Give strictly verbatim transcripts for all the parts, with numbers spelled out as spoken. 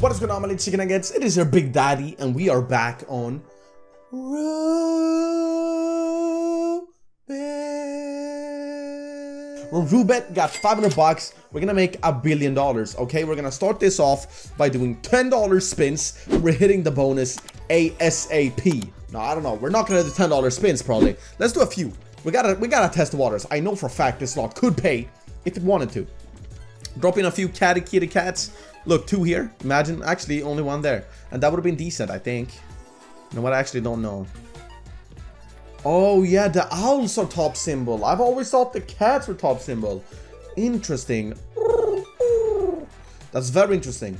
What is going on, my little chicken nuggets? It is your big daddy and we are back on Roobet. Roobet got five hundred bucks. We're gonna make a billion dollars, okay? We're gonna start this off by doing ten dollar spins. We're hitting the bonus ASAP. No, I don't know. We're not gonna do ten dollar spins probably. Let's do a few. We gotta we gotta test the waters. I know for a fact this lot could pay if it wanted to. Drop in a few catty kitty cats. Look, two here. Imagine, actually, only one there. And that would have been decent, I think. You know what? I actually don't know. Oh, yeah, the owls are top symbol. I've always thought the cats were top symbol. Interesting. That's very interesting.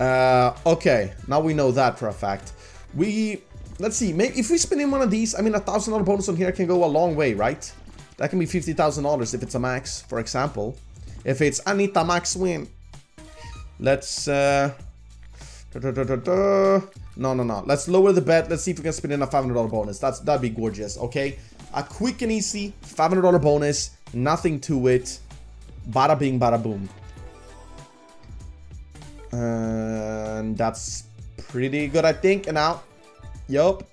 Uh, okay, now we know that for a fact. We, let's see, maybe if we spin in one of these, I mean, a one thousand dollar bonus on here can go a long way, right? That can be fifty thousand dollars if it's a max, for example. If it's Anita Max win. Let's uh da, da, da, da. no no no let's lower the bet. Let's see if we can spin in a five hundred dollar bonus. That's that'd be gorgeous. Okay, a quick and easy five hundred dollar bonus, nothing to it. Bada bing bada boom. And that's pretty good, I think. And out. Yup.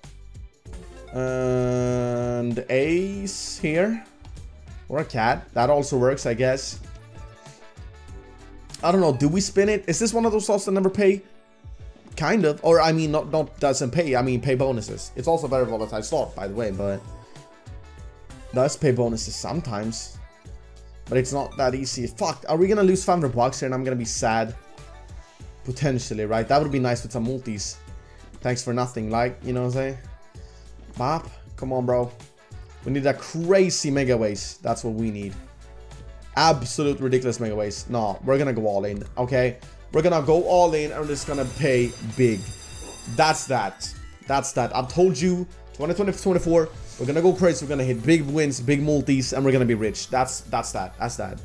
And ace here or a cat, that also works, I guess. I don't know, do we spin it? Is this one of those slots that never pay? Kind of. Or, I mean, not, not doesn't pay. I mean, pay bonuses. It's also a very volatile slot, by the way, but... does pay bonuses sometimes. But it's not that easy. Fuck, are we gonna lose five hundred bucks here and I'm gonna be sad? Potentially, right? That would be nice with some multis. Thanks for nothing, like, you know what I'm saying? Bop, come on, bro. We need a crazy mega waste. That's what we need. Absolute ridiculous mega waste. No, we're gonna go all in, okay? We're gonna go all in and we're just gonna pay big. That's that. That's that. I've told you, twenty twenty-four, we're gonna go crazy. We're gonna hit big wins, big multis, and we're gonna be rich. That's that's that. That's that.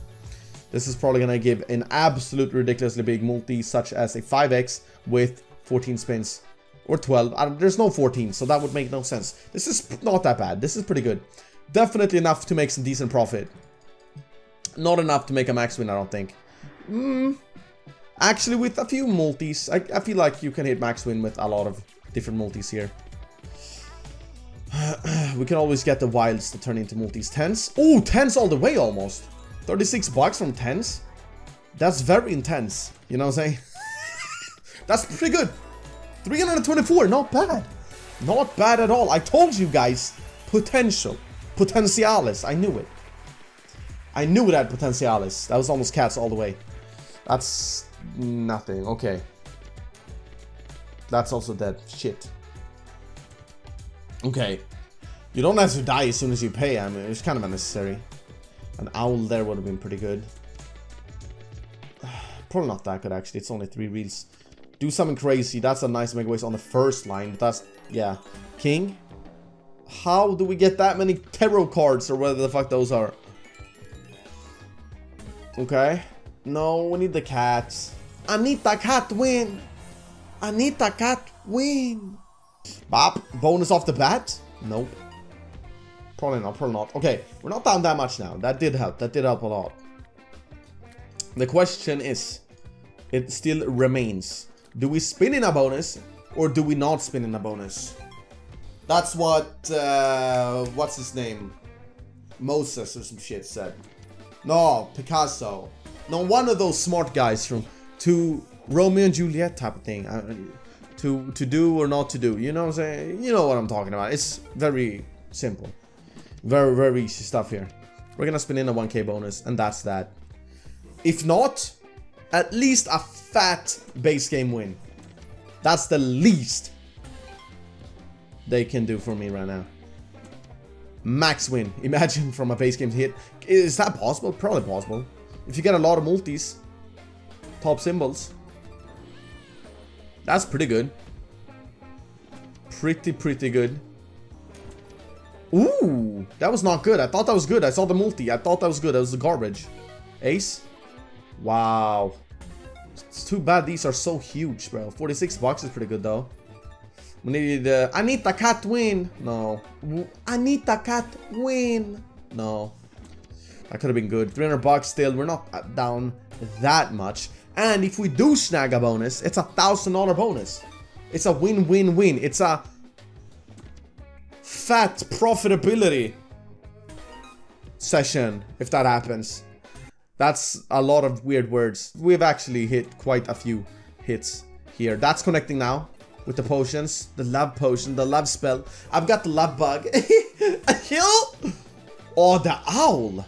This is probably gonna give an absolute ridiculously big multi, such as a five X with fourteen spins. Or twelve. I don't, there's no fourteen, so that would make no sense. This is not that bad. This is pretty good. Definitely enough to make some decent profit. Not enough to make a max win, I don't think. Mm. Actually, with a few multis, I, I feel like you can hit max win with a lot of different multis here. We can always get the wilds to turn into multis. Tens. Ooh, tens all the way almost. thirty-six bucks from tens. That's very intense. You know what I'm saying? That's pretty good. three hundred twenty-four. Not bad. Not bad at all. I told you guys. Potential. Potentialis. I knew it. I knew that Potentialis. That was almost cats all the way. That's nothing. Okay. That's also dead. Shit. Okay. You don't have to die as soon as you pay. I mean, it's kind of unnecessary. An owl there would have been pretty good. Probably not that good, actually. It's only three reels. Do something crazy. That's a nice mega waste on the first line. But that's... yeah. King? How do we get that many tarot cards or whatever the fuck those are? Okay. No, we need the cats. Anita cat win. Anita cat win. Bop. Bonus off the bat? Nope. Probably not. Probably not. Okay. We're not down that much now. That did help. That did help a lot. The question is, it still remains. Do we spin in a bonus or do we not spin in a bonus? That's what, uh, what's his name? Moses or some shit said. No, Picasso. No, one of those smart guys from to Romeo and Juliet type of thing. I, to to do or not to do. You know what I'm saying? You know what I'm talking about. It's very simple. Very, very easy stuff here. We're going to spin in a one K bonus and that's that. If not, at least a fat base game win. That's the least they can do for me right now. Max win. Imagine from a base game hit. Is that possible? Probably possible. If you get a lot of multis. Top symbols. That's pretty good. Pretty, pretty good. Ooh. That was not good. I thought that was good. I saw the multi. I thought that was good. That was the garbage. Ace. Wow. It's too bad these are so huge, bro. forty-six bucks is pretty good, though. We need the uh, Anita cat win. No. Anita cat win. No. That could have been good. three hundred bucks still. We're not down that much. And if we do snag a bonus, it's a thousand dollar bonus. It's a win-win-win. It's a fat profitability session if that happens. That's a lot of weird words. We've actually hit quite a few hits here. That's connecting now with the potions, the love potion, the love spell. I've got the love bug. A hill? Oh, the owl.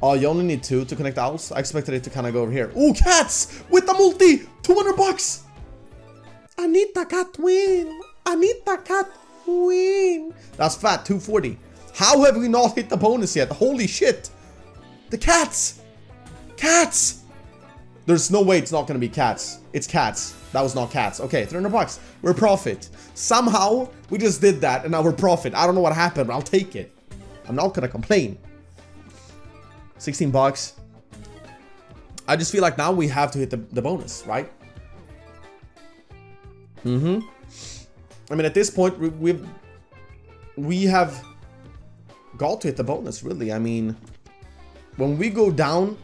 Oh, you only need two to connect owls. I expected it to kind of go over here. Ooh, cats with the multi, two hundred bucks. I need the cat win. I need the cat win. That's fat, two forty. How have we not hit the bonus yet? Holy shit. The cats. Cats. There's no way it's not going to be cats. It's cats. That was not cats. Okay, three hundred bucks. We're profit. Somehow, we just did that and now we're profit. I don't know what happened, but I'll take it. I'm not going to complain. sixteen bucks. I just feel like now we have to hit the, the bonus, right? Mm-hmm. I mean, at this point, we, we've, we have got to hit the bonus, really. I mean, when we go down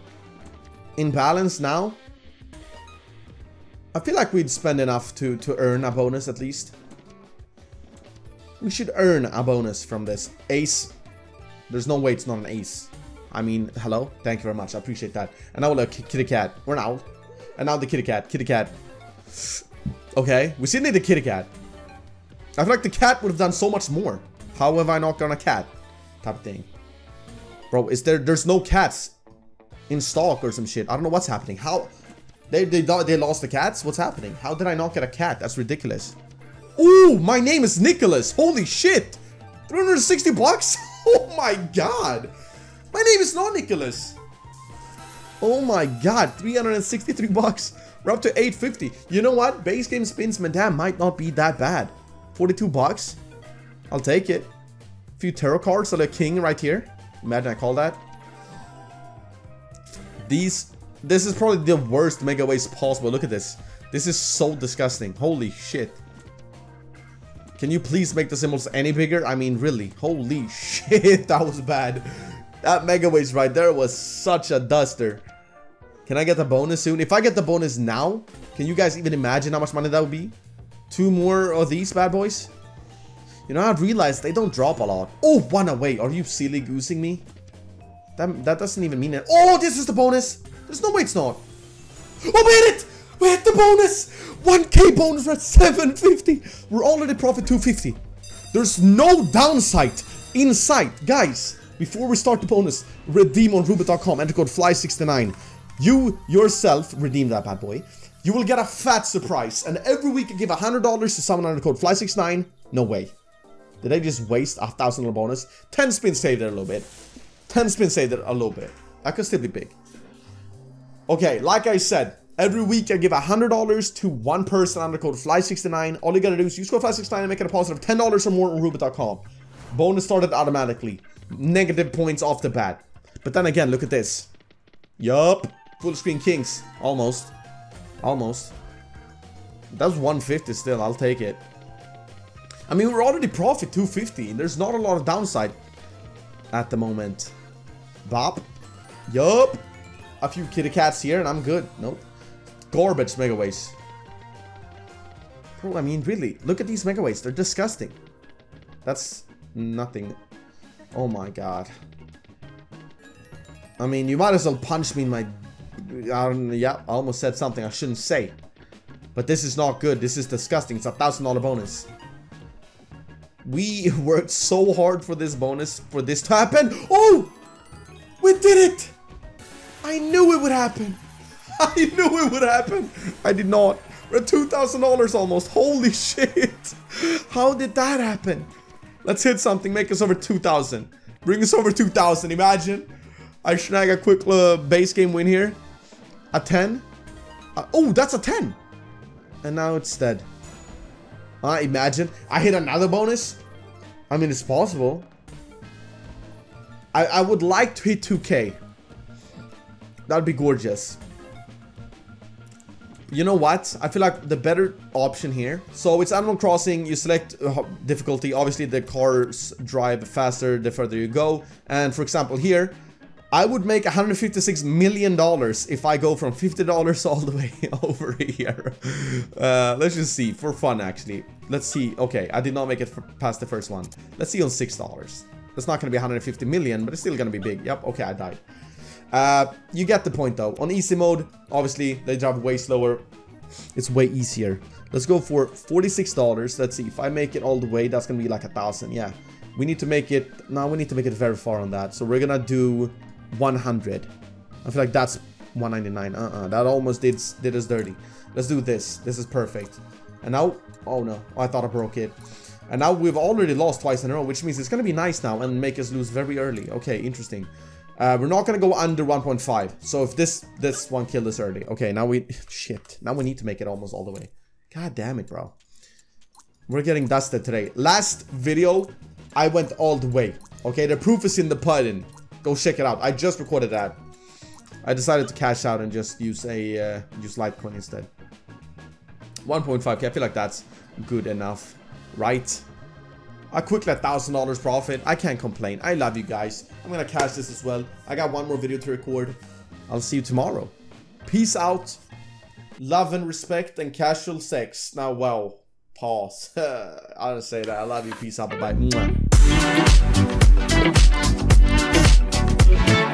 in balance now, I feel like we'd spend enough to, to earn a bonus at least. We should earn a bonus from this. Ace. There's no way it's not an ace. I mean, hello? Thank you very much. I appreciate that. And now a kitty cat. We're an owl. And now the kitty cat. Kitty cat. Okay. We still need the kitty cat. I feel like the cat would have done so much more. How have I not gotten a cat? Type of thing. Bro, is there... There's no cats in stock or some shit. I don't know what's happening. How... They, they, they lost the cats? What's happening? How did I not get a cat? That's ridiculous. Ooh, my name is Nicholas. Holy shit. three hundred sixty bucks? Oh my god. My name is not Nicholas. Oh my god. three hundred sixty-three bucks. We're up to eight fifty. You know what? Base game spins, madame, might not be that bad. forty-two bucks. I'll take it. A few tarot cards. A little king right here. Imagine I call that. These... This is probably the worst mega waste possible. Look at this. This is so disgusting. Holy shit. Can you please make the symbols any bigger? I mean, really. Holy shit, that was bad. That mega waste right there was such a duster. Can I get the bonus soon? If I get the bonus now, can you guys even imagine how much money that would be? Two more of these bad boys? You know, I've realized they don't drop a lot. Oh, one away. Are you silly goosing me? That, that doesn't even mean it. Oh, this is the bonus. There's no way it's not. Oh, we hit it! We hit the bonus! one K bonus at seven fifty. We're already profit two fifty. There's no downside in sight. Guys, before we start the bonus, redeem on Ruby dot com. Enter code fly sixty-nine. You yourself redeem that bad boy. You will get a fat surprise. And every week you give one hundred dollars to someone under code fly sixty-nine. No way. Did I just waste a thousand dollar bonus? ten spins saved there a little bit. ten spins saved there a little bit. That could still be big. Okay, like I said, every week I give one hundred dollars to one person under code fly sixty-nine. All you gotta do is use code fly sixty-nine and make a deposit of ten dollars or more on Ruby dot com. Bonus started automatically. Negative points off the bat. But then again, look at this. Yup. Full screen kings. Almost. Almost. That's one fifty still. I'll take it. I mean, we're already profit two fifty. There's not a lot of downside at the moment. Bop. Yup. A few kitty cats here and I'm good. Nope. Garbage mega waste. Bro, I mean, really. Look at these mega waste. They're disgusting. That's nothing. Oh my god. I mean, you might as well punch me in my... I don't know. Yeah, I almost said something I shouldn't say. But this is not good. This is disgusting. It's a one thousand dollar bonus. We worked so hard for this bonus, for this to happen. Oh! We did it! I knew it would happen. I knew it would happen. I did not. We're at two thousand dollars almost. Holy shit. How did that happen? Let's hit something. Make us over two thousand. Bring us over two thousand. Imagine. I snag a quick uh, base game win here. A ten. Uh, oh, that's a ten. And now it's dead. Uh, imagine. I hit another bonus. I mean, it's possible. I, I would like to hit two K. That'd be gorgeous. You know what? I feel like the better option here. So it's Animal Crossing. You select uh, difficulty. Obviously, the cars drive faster the further you go. And for example, here, I would make one hundred fifty-six million dollars if I go from fifty dollars all the way over here. Uh, let's just see, for fun actually. Let's see, okay, I did not make it past the first one. Let's see on six dollars. That's not gonna be one hundred fifty million, but it's still gonna be big. Yep, okay, I died. Uh, you get the point though. On easy mode, obviously, they drop way slower. It's way easier. Let's go for forty-six dollars. Let's see, if I make it all the way, that's gonna be like a thousand, yeah. We need to make it, now we need to make it very far on that. So we're gonna do one hundred. I feel like that's one ninety-nine. Uh-uh, that almost did, did us dirty. Let's do this. This is perfect. And now, oh no, I thought I broke it. And now we've already lost twice in a row, which means it's gonna be nice now and make us lose very early. Okay, interesting. Uh, we're not gonna go under one point five. So if this, this one killed us early. Okay, now we, shit. Now we need to make it almost all the way. God damn it, bro. We're getting dusted today. Last video, I went all the way. Okay, the proof is in the pudding. Go check it out. I just recorded that. I decided to cash out and just use a uh, use Litecoin instead. one point five K. I feel like that's good enough, right? A quick one thousand dollars profit. I can't complain. I love you guys. I'm gonna cash this as well. I got one more video to record. I'll see you tomorrow. Peace out. Love and respect and casual sex. Now, wow. Pause. I don't say that. I love you. Peace out. Bye bye. Mwah.